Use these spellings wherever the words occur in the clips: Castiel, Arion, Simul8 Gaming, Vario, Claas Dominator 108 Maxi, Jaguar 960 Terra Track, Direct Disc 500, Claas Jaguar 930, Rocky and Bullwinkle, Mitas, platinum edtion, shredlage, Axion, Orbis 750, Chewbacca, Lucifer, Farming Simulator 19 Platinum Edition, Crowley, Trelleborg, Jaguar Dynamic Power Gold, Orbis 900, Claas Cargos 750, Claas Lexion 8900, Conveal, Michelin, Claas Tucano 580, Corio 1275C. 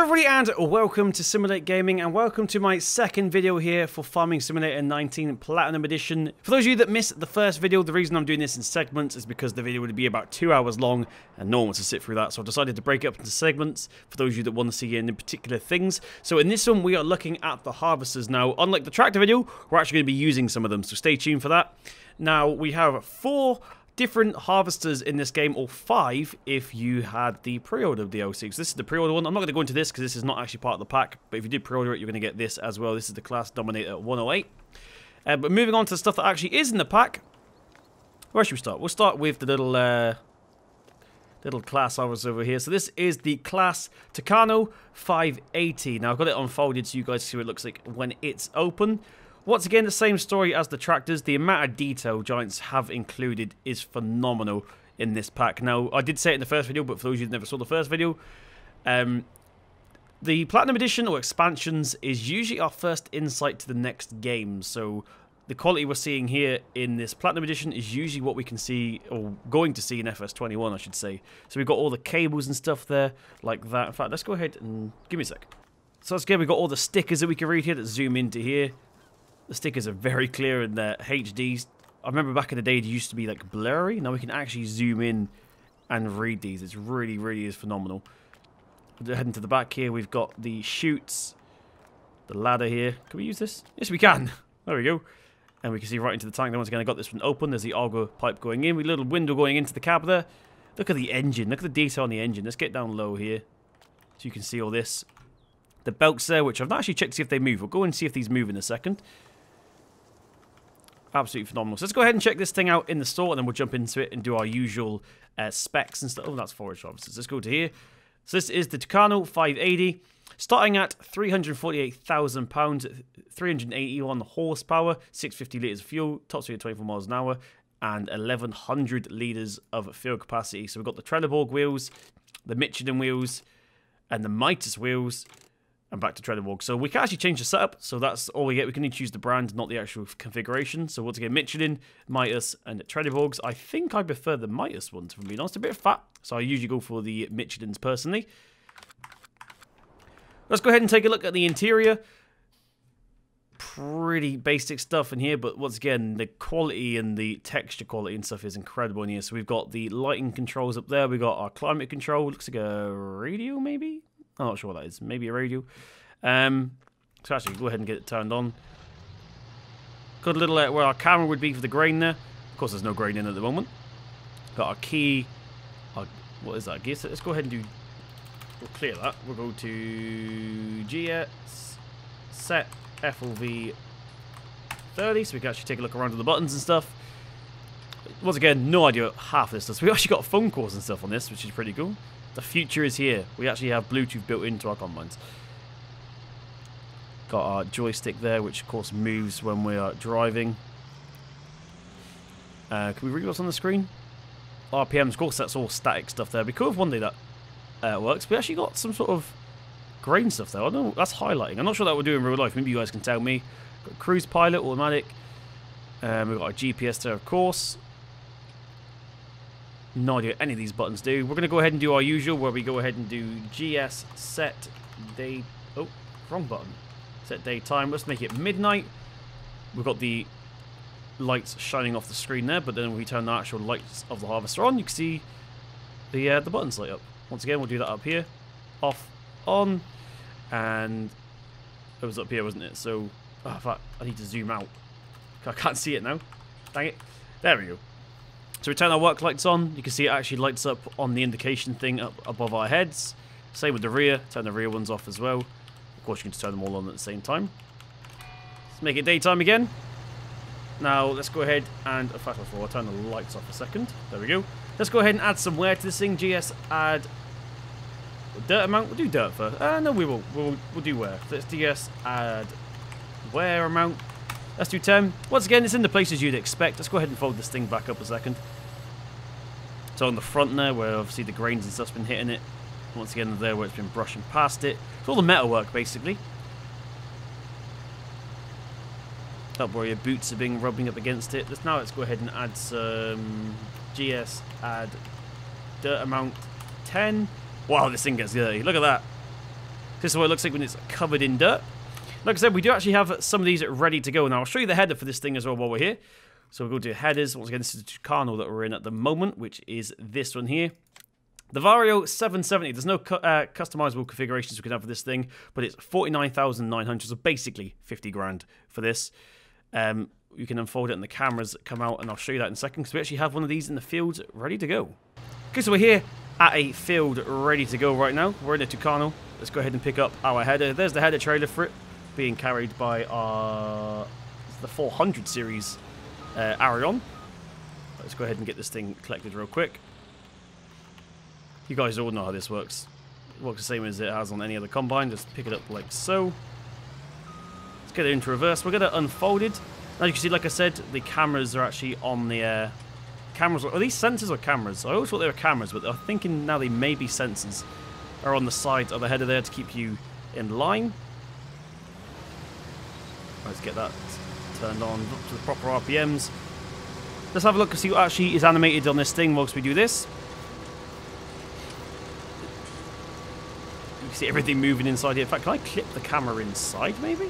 Hello everybody and welcome to Simul8 Gaming and welcome to my second video here for Farming Simulator 19 Platinum Edition. For those of you that missed the first video, the reason I'm doing this in segments is because the video would be about 2 hours long and no one wants to sit through that, so I decided to break it up into segments for those of you that want to see any particular things. So in this one we are looking at the harvesters. Now, unlike the tractor video, we're actually going to be using some of them, so stay tuned for that. Now, we have four different harvesters in this game, or five if you had the pre-order DLC. So this is the pre-order one. I'm not going to go into this because this is not actually part of the pack, but if you did pre-order it, you're going to get this as well. This is the Claas Dominator 108. But moving on to the stuff that actually is in the pack, where should we start? We'll start with the little little Claas harvester over here. So this is the Claas Tucano 580. Now, I've got it unfolded so you guys see what it looks like when it's open. Once again, the same story as the tractors. The amount of detail Giants have included is phenomenal in this pack. Now, I did say it in the first video, but for those of you who never saw the first video, the Platinum Edition or expansions is usually our first insight to the next game. So the quality we're seeing here in this Platinum Edition is usually what we can see, or going to see in FS21, I should say. So we've got all the cables and stuff there like that. In fact, let's go ahead and give me a sec. So that's good. We've got all the stickers that we can read here that zoom into here. The stickers are very clear in their HDs. I remember back in the day they used to be like blurry. Now we can actually zoom in and read these. It's really, really is phenomenal. Heading to the back here, we've got the chutes, the ladder here. Can we use this? Yes, we can. There we go. And we can see right into the tank. Then once again, I got this one open. There's the auger pipe going in. With a little window going into the cab there. Look at the engine. Look at the detail on the engine. Let's get down low here so you can see all this. The belts there, which I've not actually checked to see if they move. We'll go and see if these move in a second. Absolutely phenomenal. So let's go ahead and check this thing out in the store, and then we'll jump into it and do our usual specs and stuff. Oh, that's forage harvesters. Let's go to here. So this is the Tucano 580, starting at £348,000, 381 horsepower, 650 litres of fuel, top speed of 24 miles an hour, and 1,100 litres of fuel capacity. So we've got the Trelleborg wheels, the Michelin wheels, and the Mitas wheels. And back to Trelleborg. So we can actually change the setup, so that's all we get. We can only choose the brand, not the actual configuration. So once again, Michelin, Mitas, and Trelleborgs. I think I prefer the Mitas ones, if I'm being honest. A bit fat, so I usually go for the Michelins personally. Let's go ahead and take a look at the interior. Pretty basic stuff in here, but once again, the quality and the texture quality and stuff is incredible in here. So we've got the lighting controls up there. We've got our climate control. Looks like a radio, maybe? I'm not sure what that is. Maybe a radio. So actually, go ahead and get it turned on. Got a little where our camera would be for the grain there. Of course, there's no grain in at the moment. Got our key. Our, what is that? A gear set. Let's go ahead and do... We'll clear that. We'll go to... GS. Set FLV 30. So we can actually take a look around at the buttons and stuff. Once again, no idea half of this stuff. So we actually got phone calls and stuff on this, which is pretty cool. The future is here. We actually have Bluetooth built into our combines. Got our joystick there, which of course moves when we are driving. Can we read what's on the screen? RPMs, of course, that's all static stuff there. Be cool if one day that works. We actually got some sort of grain stuff there. I don't know, that's highlighting. I'm not sure that we'll do in real life. Maybe you guys can tell me. Got cruise pilot, automatic. We've got our GPS there, of course. No idea what any of these buttons do. We're going to go ahead and do our usual, where we go ahead and do GS set day... Oh, wrong button. Set day time. Let's make it midnight. We've got the lights shining off the screen there, but then when we turn the actual lights of the harvester on, you can see the buttons light up. Once again, we'll do that up here. Off, on, and... It was up here, wasn't it? So, oh, in fact, I need to zoom out. I can't see it now. Dang it. There we go. So we turn our work lights on. You can see it actually lights up on the indication thing up above our heads. Same with the rear. Turn the rear ones off as well. Of course, you can just turn them all on at the same time. Let's make it daytime again. Now, let's go ahead and... In fact, I'll turn the lights off a second. There we go. Let's go ahead and add some wear to this thing. GS add... Dirt amount? We'll do dirt first. No, we will. We'll do wear. So let's GS add wear amount. Let's do 10. Once again, it's in the places you'd expect. Let's go ahead and fold this thing back up a second. So on the front there, where obviously the grains and stuff's been hitting it. Once again, there where it's been brushing past it. It's all the metal work, basically. Up where your boots are being rubbing up against it. Let's go ahead and add some GS, add dirt amount 10. Wow, this thing gets dirty. Look at that. This is what it looks like when it's covered in dirt. Like I said, we do actually have some of these ready to go. Now, I'll show you the header for this thing as well while we're here. So we'll go to headers. Once again, this is the Tucano that we're in at the moment, which is this one here. The Vario 770. There's no customizable configurations we can have for this thing, but it's 49,900, so basically 50 grand for this. You can unfold it and the cameras come out, and I'll show you that in a second, because we actually have one of these in the field ready to go. Okay, so we're here at a field ready to go right now. We're in a Tucano. Let's go ahead and pick up our header. There's the header trailer for it, being carried by our the 400 series Arion. Let's go ahead and get this thing collected real quick. You guys all know how this works. It works the same as it has on any other combine. Just pick it up like so. Let's get it into reverse. We're going to unfold it. As you can see, like I said, the cameras are actually on the cameras. Are these sensors or cameras? I always thought they were cameras, but I'm thinking now they may be sensors. Are on the sides of the header there to keep you in line. Let's get that turned on to the proper RPMs. Let's have a look and see what actually is animated on this thing whilst we do this. You can see everything moving inside here. In fact, can I clip the camera inside, maybe?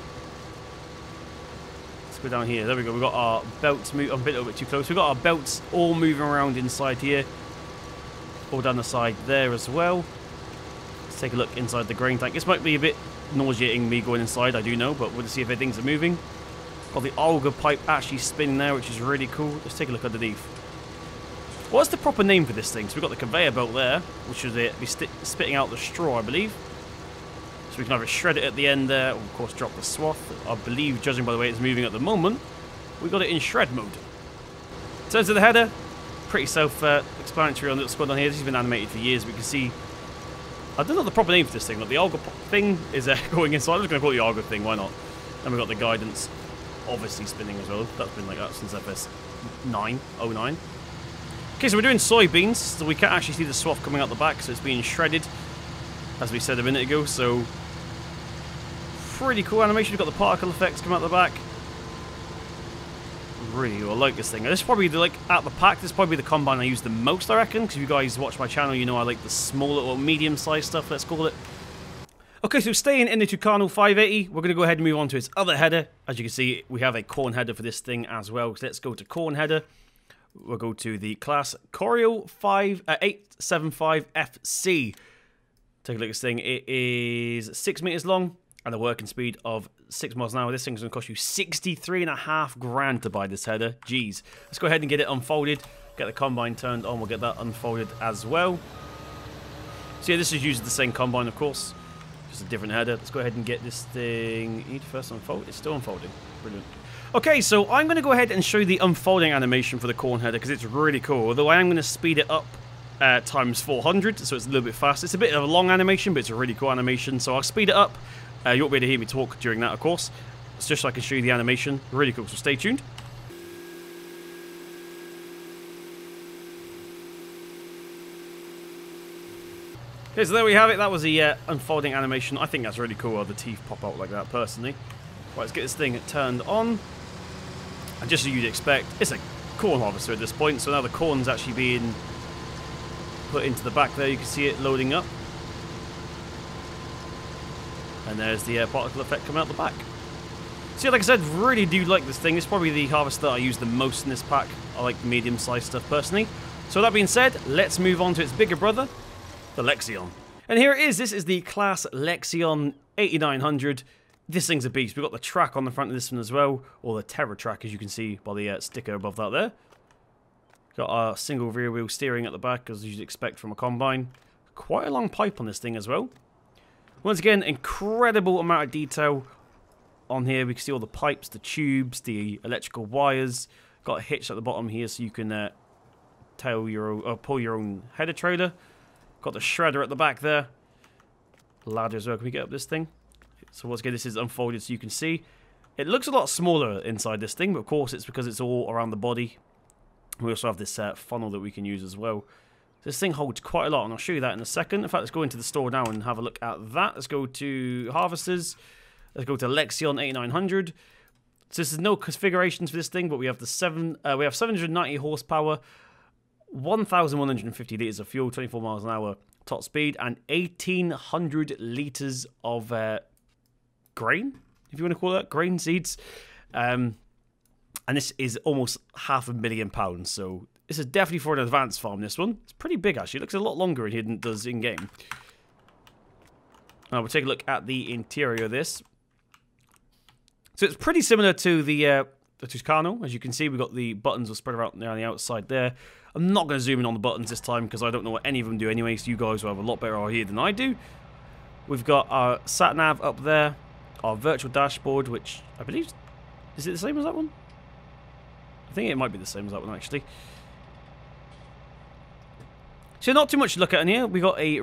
Let's go down here. There we go. We've got our belts move. I'm a little bit too close. We've got our belts all moving around inside here. All down the side there as well. Let's take a look inside the grain tank. This might be a bit nauseating me going inside, I do know, but we'll see if things are moving. Got the auger pipe actually spinning there, which is really cool. Let's take a look underneath. What's the proper name for this thing? So we've got the conveyor belt there, which should be spitting out the straw, I believe. So we can either shred it at the end there, or of course drop the swath. I believe, judging by the way it's moving at the moment, we got it in shred mode. In terms of the header, pretty self-explanatory on the squad on here. This has been animated for years, but you can see. I don't know the proper name for this thing, but the auger thing is going inside. I'm just going to call it the auger thing, why not? And we've got the guidance obviously spinning as well. That's been like that since FS09. Okay, so we're doing soybeans, so we can't actually see the swath coming out the back, so it's being shredded, as we said a minute ago, so pretty cool animation. We've got the particle effects coming out the back. Really, I like this thing. This is probably, like, out the pack, this is probably the combine I use the most, I reckon, because if you guys watch my channel, you know I like the smaller or medium-sized stuff, let's call it. Okay, so staying in the Tucano 580, we're going to go ahead and move on to its other header. As you can see, we have a corn header for this thing as well, so let's go to corn header. We'll go to the Claas Corio 875FC. Take a look at this thing. It is 6 meters long and a working speed of 6 miles an hour. This thing's going to cost you 63.5 grand to buy this header. Jeez. Let's go ahead and get it unfolded. Get the combine turned on. We'll get that unfolded as well. So yeah, this is used the same combine, of course. Just a different header. Let's go ahead and get this thing. You need to first unfold. It's still unfolding. Brilliant. Okay, so I'm going to go ahead and show you the unfolding animation for the corn header because it's really cool. Although I am going to speed it up times 400, so it's a little bit fast. It's a bit of a long animation, but it's a really cool animation. So I'll speed it up. You won't be able to hear me talk during that, of course. It's just so I can show you the animation. Really cool, so stay tuned. Okay, so there we have it. That was the unfolding animation. I think that's really cool how the teeth pop out like that, personally. Right, let's get this thing turned on. And just as you'd expect, it's a corn harvester at this point, so now the corn's actually being put into the back there. You can see it loading up. And there's the particle effect coming out the back. So yeah, like I said, really do like this thing. It's probably the harvester I use the most in this pack. I like the medium-sized stuff personally. So that being said, let's move on to its bigger brother, the Lexion. And here it is. This is the Claas Lexion 8900. This thing's a beast. We've got the track on the front of this one as well, or the Terra Track, as you can see by the sticker above that there. Got our single rear wheel steering at the back, as you'd expect from a combine. Quite a long pipe on this thing as well. Once again, incredible amount of detail on here. We can see all the pipes, the tubes, the electrical wires. Got a hitch at the bottom here so you can pull your own header trailer. Got the shredder at the back there. Ladder as well. Can we get up this thing? So once again, this is unfolded so you can see. It looks a lot smaller inside this thing, but of course it's because it's all around the body. We also have this funnel that we can use as well. This thing holds quite a lot, and I'll show you that in a second. In fact, let's go into the store now and have a look at that. Let's go to Harvesters. Let's go to Lexion 8900. So this is no configurations for this thing, but we have the we have 790 horsepower, 1,150 litres of fuel, 24 miles an hour. top speed, and 1,800 litres of grain, if you want to call that, grain seeds. And this is almost £500,000, so this is definitely for an advanced farm, this one. It's pretty big, actually. It looks a lot longer in here than it does in-game. Now, we'll take a look at the interior of this. So it's pretty similar to the Tucano. As you can see, we've got the buttons are spread around there on the outside there. I'm not going to zoom in on the buttons this time because I don't know what any of them do anyway, so you guys will have a lot better idea than I do. We've got our sat-nav up there, our virtual dashboard, which I believe... Is it the same as that one? I think it might be the same as that one, actually. So not too much to look at in here. We've got a...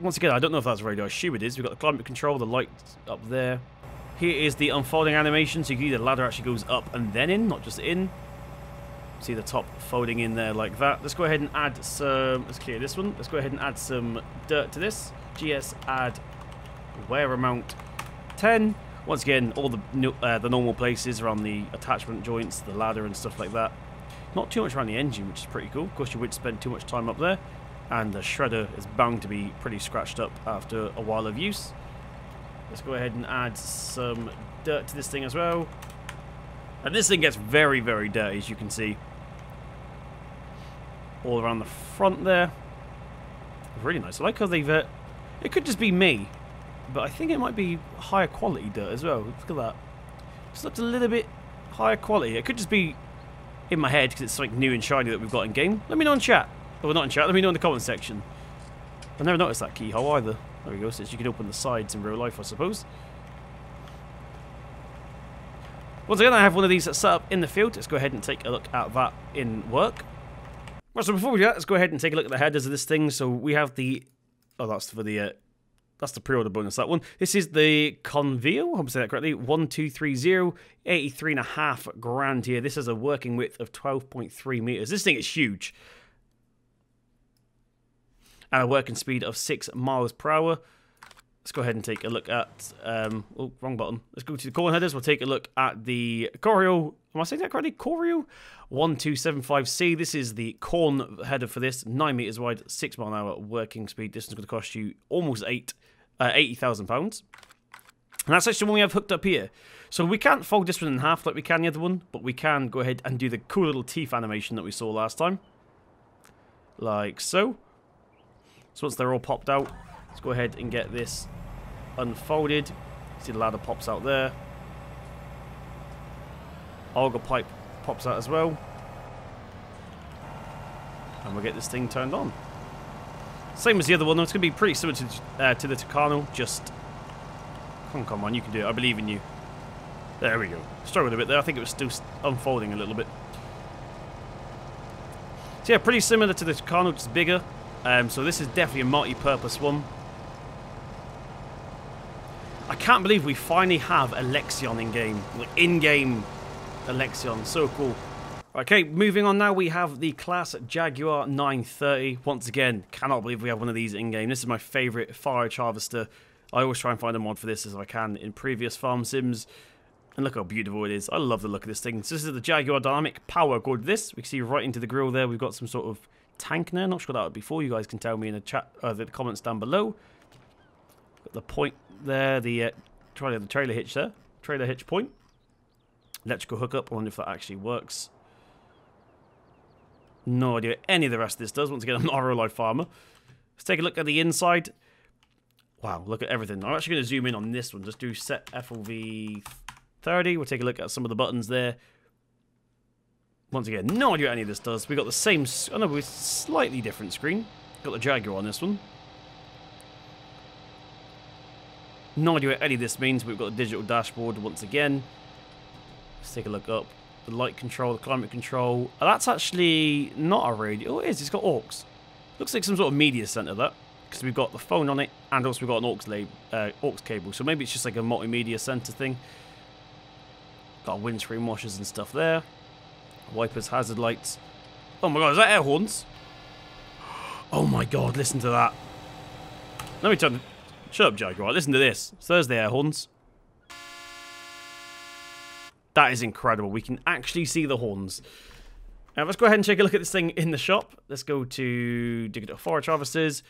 Once again, I don't know if that's radio. I assume it is. We've got the climate control, the light up there. Here is the unfolding animation, so you can see the ladder actually goes up and then in, not just in. See the top folding in there like that. Let's go ahead and add some... Let's clear this one. Let's go ahead and add some dirt to this. GS add wear amount 10. Once again, all the normal places around the attachment joints, the ladder and stuff like that. Not too much around the engine, which is pretty cool. Of course, you wouldn't spend too much time up there. And the shredder is bound to be pretty scratched up after a while of use. Let's go ahead and add some dirt to this thing as well. And this thing gets very, very dirty, as you can see. All around the front there. Really nice. I like how they've... it could just be me, but I think it might be higher quality dirt as well. Look at that. Just looks a little bit higher quality. It could just be in my head because it's something new and shiny that we've got in-game. Let me know in chat. Well, not in chat. Let me know in the comment section. I never noticed that keyhole either. There we go, since you can open the sides in real life, I suppose. Once again, I have one of these set up in the field. Let's go ahead and take a look at that in work. Right, so before we do that, let's go ahead and take a look at the headers of this thing. So we have the... Oh, that's for the... that's the pre-order bonus, that one. This is the Conveal, I hope I say that correctly, 1230, 83.5 grand here. This has a working width of 12.3 meters. This thing is huge. And a working speed of 6 miles per hour. Let's go ahead and take a look at... oh, wrong button. Let's go to the corner headers. We'll take a look at the Corio... Am I saying that correctly? Corio 1275C. This is the corn header for this. 9 meters wide, 6 mile an hour working speed. This is going to cost you almost £80,000. And that's actually the one we have hooked up here. So we can't fold this one in half like we can the other one, but we can go ahead and do the cool little teeth animation that we saw last time. Like so. So once they're all popped out, let's go ahead and get this unfolded. See the ladder pops out there. Auger pipe pops out as well. And we'll get this thing turned on. Same as the other one, though. It's going to be pretty similar to the Tucano, just... Come on, you can do it. I believe in you. There we go. Struggled a bit there. I think it was still unfolding a little bit. So yeah, pretty similar to the Tucano, just bigger. So this is definitely a multi-purpose one. I can't believe we finally have a Lexion in-game. Like, in-game Lexion. So cool. Okay, moving on now, we have the Claas Jaguar 930. Once again, cannot believe we have one of these in-game. This is my favourite fire harvester. I always try and find a mod for this as I can in previous farm sims. And look how beautiful it is. I love the look of this thing. So this is the Jaguar Dynamic Power Gold. This, we can see right into the grill there. We've got some sort of tank there. Not sure what that would be for. You guys can tell me in the chat, the comments down below. Got the point there, the trailer hitch there, trailer hitch point. Electrical hookup. I wonder if that actually works. No idea what any of the rest of this does. Once again, I'm not a real life farmer. Let's take a look at the inside. Wow, look at everything. I'm actually going to zoom in on this one. Just do set FLV 30. We'll take a look at some of the buttons there. Once again, no idea what any of this does. We got the same... Oh no, we've slightly different screen. Got the Jaguar on this one. No idea what any of this means. We've got the digital dashboard once again. Let's take a look up. The light control, the climate control. Oh, that's actually not a radio. Oh, it is. It's got aux. Looks like some sort of media center, that. Because we've got the phone on it. And also we've got an aux cable. So maybe it's just like a multimedia center thing. Got windscreen washers and stuff there. Wipers, hazard lights. Oh my god, is that air horns? Oh my god, listen to that. Let me turn the... Shut up, Jaguar. Listen to this. It's Thursday air horns. That is incredible. We can actually see the horns. Now, let's go ahead and take a look at this thing in the shop. Let's go to Digital Forage Harvesters.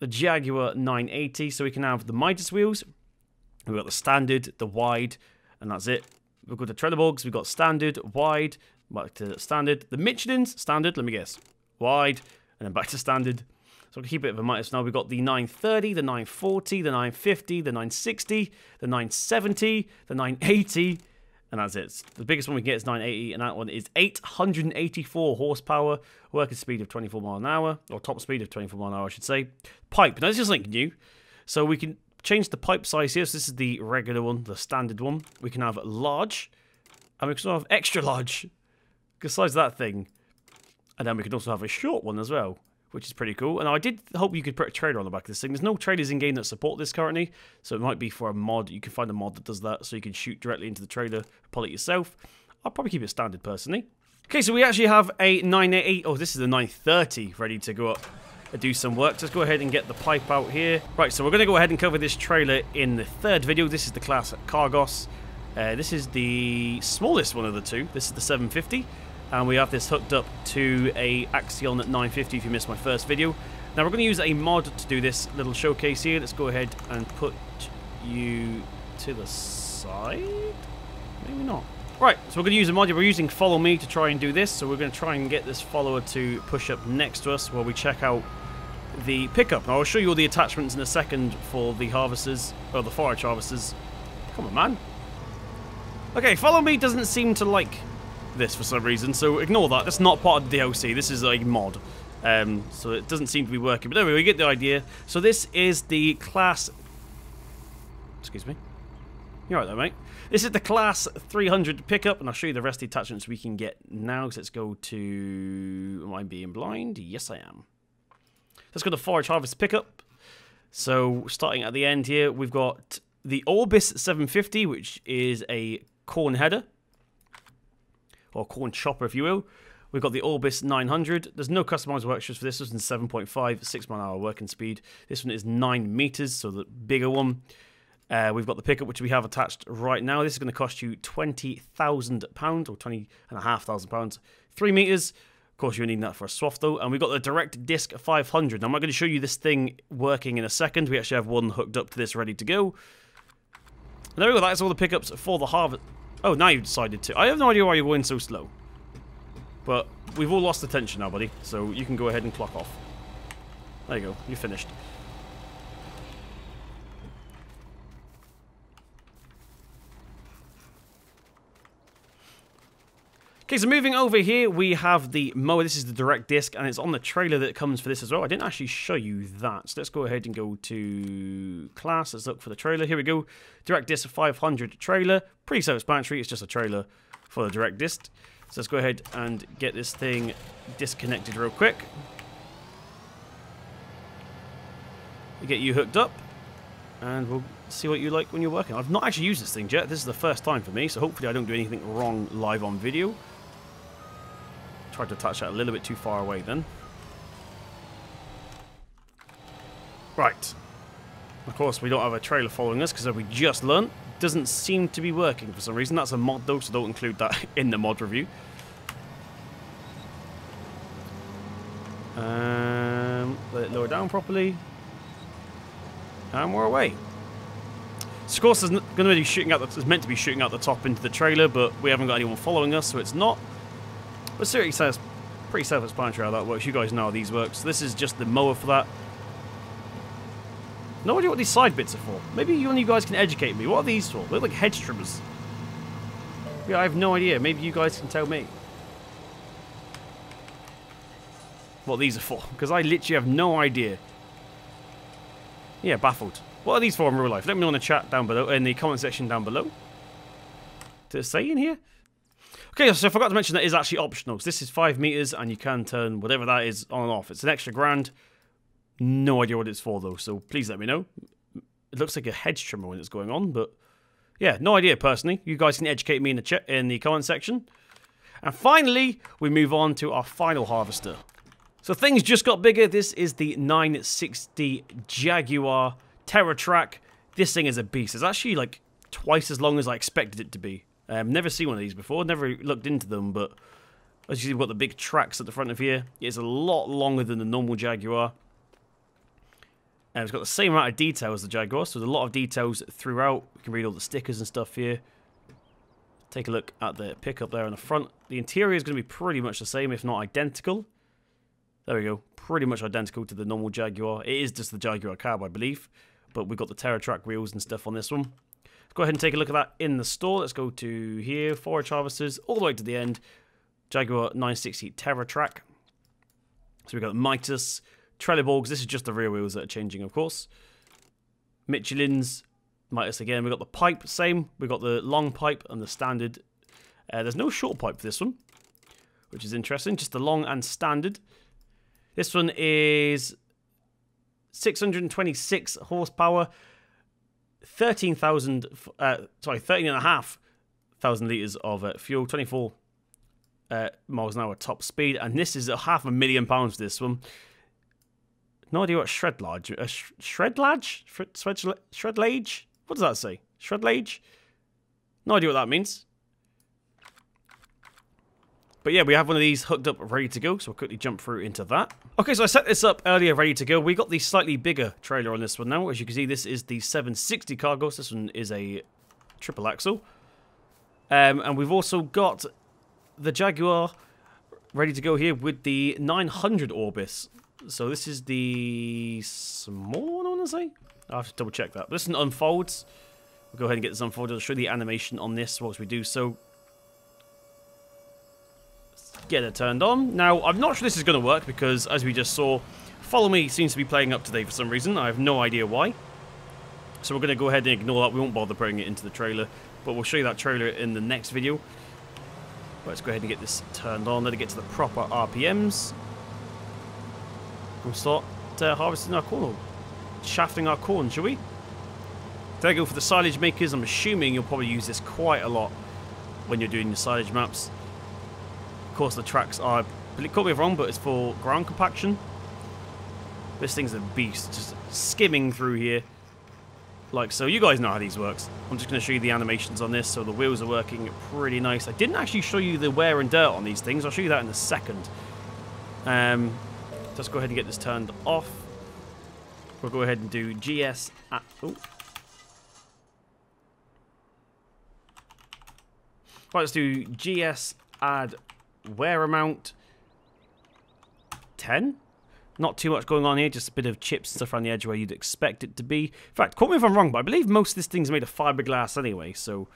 the Jaguar 980. So we can have the Mitas wheels. We've got the standard, the wide, and that's it. We've got the Trelleborgs. We've got standard, wide, back to standard. The Michelins, standard, let me guess, wide, and then back to standard. So we'll keep it with a Mitas now. We've got the 930, the 940, the 950, the 960, the 970, the 980, and that's it. The biggest one we get is 980, and that one is 884 horsepower, working speed of 24 mile an hour, or top speed of 24 mile an hour, I should say. Pipe, now this is something new. So we can change the pipe size here. So this is the regular one, the standard one. We can have large, and we can have extra large, the size of that thing. And then we can also have a short one as well, which is pretty cool. And I did hope you could put a trailer on the back of this thing. There's no trailers in-game that support this currently, so it might be for a mod. You can find a mod that does that, so you can shoot directly into the trailer, pull it yourself. I'll probably keep it standard, personally. Okay, so we actually have a 988, oh, this is the 930, ready to go up and do some work. So let's go ahead and get the pipe out here. Right, so we're going to go ahead and cover this trailer in the third video. This is the Claas Cargos. This is the smallest one of the two. This is the 750. And we have this hooked up to a Axion 950 if you missed my first video. Now we're going to use a mod to do this little showcase here. Let's go ahead and put you to the side? Maybe not. Right, so we're going to use a mod. We're using Follow Me to try and do this. So we're going to try and get this follower to push up next to us while we check out the pickup. Now I'll show you all the attachments in a second for the harvesters, or the forage harvesters. Come on, man. Okay, Follow Me doesn't seem to like this for some reason, so ignore that. That's not part of the DLC. This is a mod, so it doesn't seem to be working. But anyway, we get the idea. So this is the Claas. Excuse me. You're right there, mate. This is the Claas 300 pickup, and I'll show you the rest of the attachments we can get now. So let's go to. Am I being blind? Yes, I am. Let's go to Forage Harvest pickup. So starting at the end here, we've got the Orbis 750, which is a corn header, or corn chopper, if you will. We've got the Orbis 900. There's no customized workshops for this. This one's 7.5, 6 mile an hour working speed. This one is 9 meters, so the bigger one. We've got the pickup, which we have attached right now. This is going to cost you £20,000, or £20,500. 3 meters. Of course, you'll need that for a swath, though. And we've got the Direct Disc 500. Now, I'm not going to show you this thing working in a second. We actually have one hooked up to this, ready to go. And there we go. That's all the pickups for the harvest. Oh, now you've decided to. I have no idea why you're going so slow. But we've all lost attention now, buddy. So you can go ahead and clock off. There you go. You're finished. Okay, so moving over here, we have the mower. This is the direct disc, and it's on the trailer that comes for this as well. I didn't actually show you that. So let's go ahead and go to Claas. Let's look for the trailer. Here we go. Direct disc 500 trailer. Pretty self-explanatory. It's just a trailer for the direct disc. So let's go ahead and get this thing disconnected real quick. We'll get you hooked up, and we'll see what you like when you're working. I've not actually used this thing yet. This is the first time for me, so hopefully I don't do anything wrong live on video. Tried to attach that a little bit too far away then. Right. Of course, we don't have a trailer following us because as we just learnt, doesn't seem to be working for some reason. That's a mod though, so don't include that in the mod review. Let it lower down properly. And we're away. So of course, it's meant to be shooting out the top into the trailer, but we haven't got anyone following us, so it's not. But seriously, says pretty self-explanatory how that works. You guys know how these work. So this is just the mower for that. No idea what these side bits are for. Maybe you and you guys can educate me. What are these for? They look like hedge trimmers. Yeah, I have no idea. Maybe you guys can tell me what these are for, because I literally have no idea. Yeah, baffled. What are these for in real life? Let me know in the chat down below, in the comment section down below. Did it say in here? Okay, so I forgot to mention that is actually optional. So this is 5 meters, and you can turn whatever that is on and off. It's an extra grand. No idea what it's for though, so please let me know. It looks like a hedge trimmer when it's going on, but yeah, no idea personally. You guys can educate me in the comment section. And finally, we move on to our final harvester. So things just got bigger. This is the 960 Jaguar Terra Track. This thing is a beast. It's actually like twice as long as I expected it to be. Never seen one of these before. Never looked into them, but as you see, we've got the big tracks at the front of here. It's a lot longer than the normal Jaguar. And it's got the same amount of detail as the Jaguar, so there's a lot of details throughout. You can read all the stickers and stuff here. Take a look at the pickup there on the front. The interior is going to be pretty much the same, if not identical. There we go. Pretty much identical to the normal Jaguar. It is just the Jaguar cab, I believe. But we've got the Terra Track wheels and stuff on this one. Let's go ahead and take a look at that in the store. Let's go to here, forage harvesters, all the way to the end. Jaguar 960 Terra Track. So we've got Mitas, Trelleborgs. This is just the rear wheels that are changing, of course. Michelin's. Mitas again. We've got the pipe, same. We've got the long pipe and the standard. There's no short pipe for this one, which is interesting. Just the long and standard. This one is 626 horsepower, 13,500 litres of fuel, 24 miles an hour top speed. And this is £500,000 for this one. No idea what shredlage, shredlage? What does that say? Shredlage? No idea what that means. But yeah, we have one of these hooked up ready to go, so we'll quickly jump through into that. Okay, so I set this up earlier ready to go. We got the slightly bigger trailer on this one now. As you can see, this is the 760 Cargos. This one is a triple axle. And we've also got the Jaguar ready to go here with the 900 Orbis. So this is the small one, I want to say. I'll have to double check that. But this one unfolds. We'll go ahead and get this unfolded. I'll show you the animation on this whilst we do so. Let's get it turned on. Now, I'm not sure this is going to work because, as we just saw, Follow Me seems to be playing up today for some reason. I have no idea why. So we're going to go ahead and ignore that. We won't bother putting it into the trailer. But we'll show you that trailer in the next video. Right, let's go ahead and get this turned on. Let it get to the proper RPMs. We'll start harvesting our corn, or shafting our corn, shall we? There you go. For the silage makers, I'm assuming you'll probably use this quite a lot when you're doing your silage maps. Of course, the tracks are, call me wrong, but it's for ground compaction. This thing's a beast, just skimming through here. Like so, you guys know how these works. I'm just going to show you the animations on this, so the wheels are working pretty nice. I didn't actually show you the wear and dirt on these things. I'll show you that in a second. Let's go ahead and get this turned off. We'll go ahead and do GS at, oh. Right, let's do GS add wear amount 10. Not too much going on here, just a bit of chips and stuff around the edge where you'd expect it to be. In fact, call me if I'm wrong, but I believe most of this thing's made of fiberglass anyway, so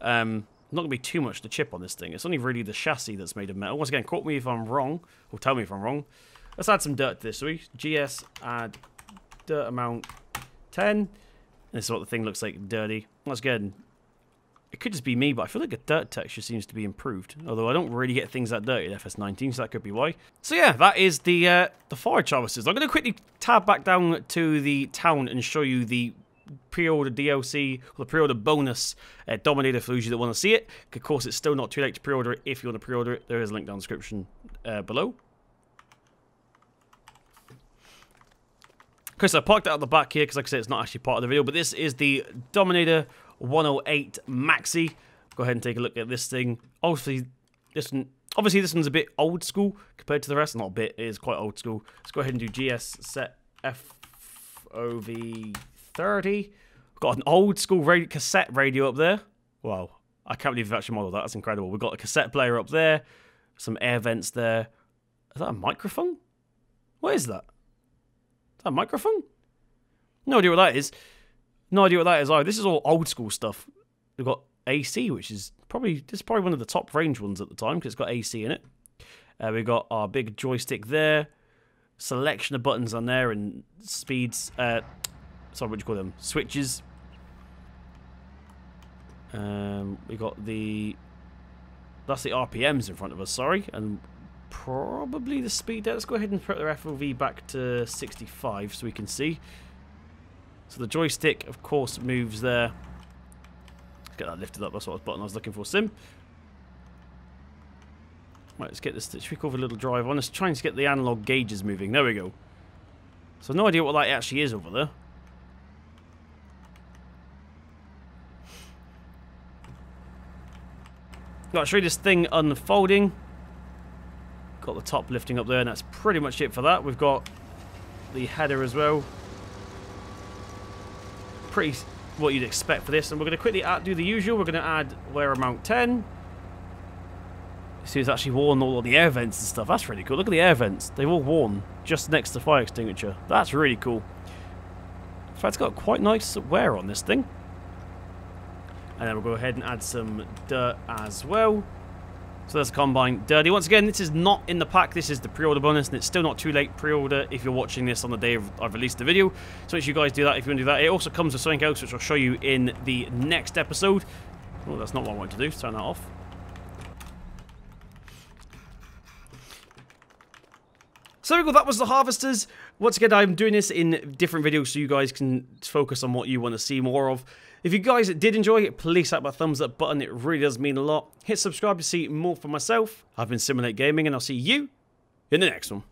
not going to be too much to chip on this thing. It's only really the chassis that's made of metal. Once again, quote me if I'm wrong, or tell me if I'm wrong. Let's add some dirt to this, shall we? GS add dirt amount 10. This is what the thing looks like, dirty. Once again, it could just be me, but I feel like the dirt texture seems to be improved. Although I don't really get things that dirty in FS19, so that could be why. So yeah, that is the forage harvesters. I'm going to quickly tab back down to the town and show you the pre-order DLC, or the pre-order bonus Dominator for those of you that want to see it. Of course, it's still not too late to pre-order it if you want to pre-order it. There is a link down in the description below. Okay, so I parked it out the back here because, like I said, it's not actually part of the video, but this is the Dominator 108 Maxi. Go ahead and take a look at this thing. Obviously, this one's a bit old school compared to the rest. Not a bit, it is quite old school. Let's go ahead and do GS set FOV 30. Got an old school radio, cassette radio up there. Wow, I can't believe we've actually modeled that. That's incredible. We've got a cassette player up there, some air vents there. Is that a microphone? What is that? A microphone? No idea what that is. No idea what that is either. This is all old school stuff. We've got AC, which is probably one of the top range ones at the time because it's got AC in it. We've got our big joystick there, selection of buttons on there, and speeds. Sorry, what do you call them? Switches. We got the. That's the RPMs in front of us. Sorry, and. Probably the speed there. Let's go ahead and put the FOV back to 65 so we can see. So the joystick, of course, moves there. Let's get that lifted up. That's what button I was looking for, Sim. Right, let's get this. Should we go for a little drive on? Let's try and get the analog gauges moving. There we go. So no idea what that actually is over there. I'll show you this thing unfolding. Got the top lifting up there, and that's pretty much it for that. We've got the header as well. pretty what you'd expect for this. And we're going to quickly do the usual. We're going to add wear amount 10. See, it's actually worn all of the air vents and stuff. That's really cool. Look at the air vents. They've all worn just next to the fire extinguisher. That's really cool. In fact, it's got quite nice wear on this thing. And then we'll go ahead and add some dirt as well. So that's combined dirty. Once again, this is not in the pack. This is the pre-order bonus, and it's still not too late pre-order if you're watching this on the day I've released the video. So make sure you guys do that if you want to do that. It also comes with something else, which I'll show you in the next episode. Oh, that's not what I wanted to do. Turn that off. So there we go, that was the harvesters. Once again, I'm doing this in different videos so you guys can focus on what you want to see more of. If you guys did enjoy it, please hit that thumbs up button. It really does mean a lot. Hit subscribe to see more for myself. I've been Simul8 Gaming, and I'll see you in the next one.